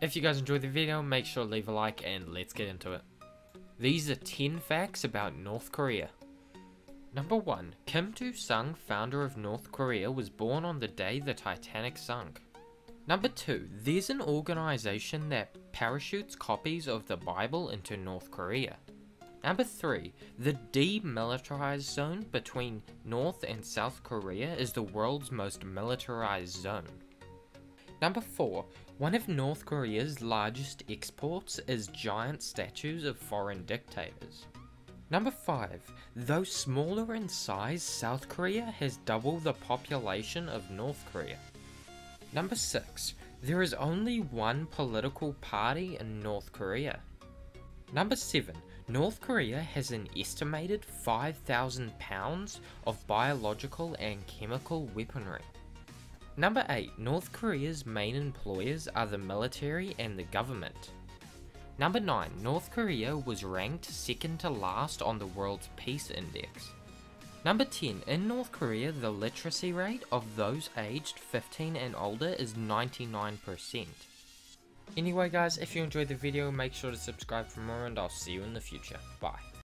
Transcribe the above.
If you guys enjoyed the video, make sure to leave a like and let's get into it. These are 10 facts about North Korea. Number 1. Kim Il Sung, founder of North Korea, was born on the day the Titanic sunk. Number 2. There's an organization that parachutes copies of the Bible into North Korea. Number 3. The demilitarized zone between North and South Korea is the world's most militarized zone. Number 4. One of North Korea's largest exports is giant statues of foreign dictators. Number 5. Though smaller in size, South Korea has double the population of North Korea. Number 6. There is only one political party in North Korea. Number 7. North Korea has an estimated 5,000 pounds of biological and chemical weaponry. Number 8. North Korea's main employers are the military and the government. Number 9. North Korea was ranked second to last on the world's peace index. Number 10. In North Korea, the literacy rate of those aged 15 and older is 99%. Anyway guys, if you enjoyed the video, make sure to subscribe for more and I'll see you in the future. Bye.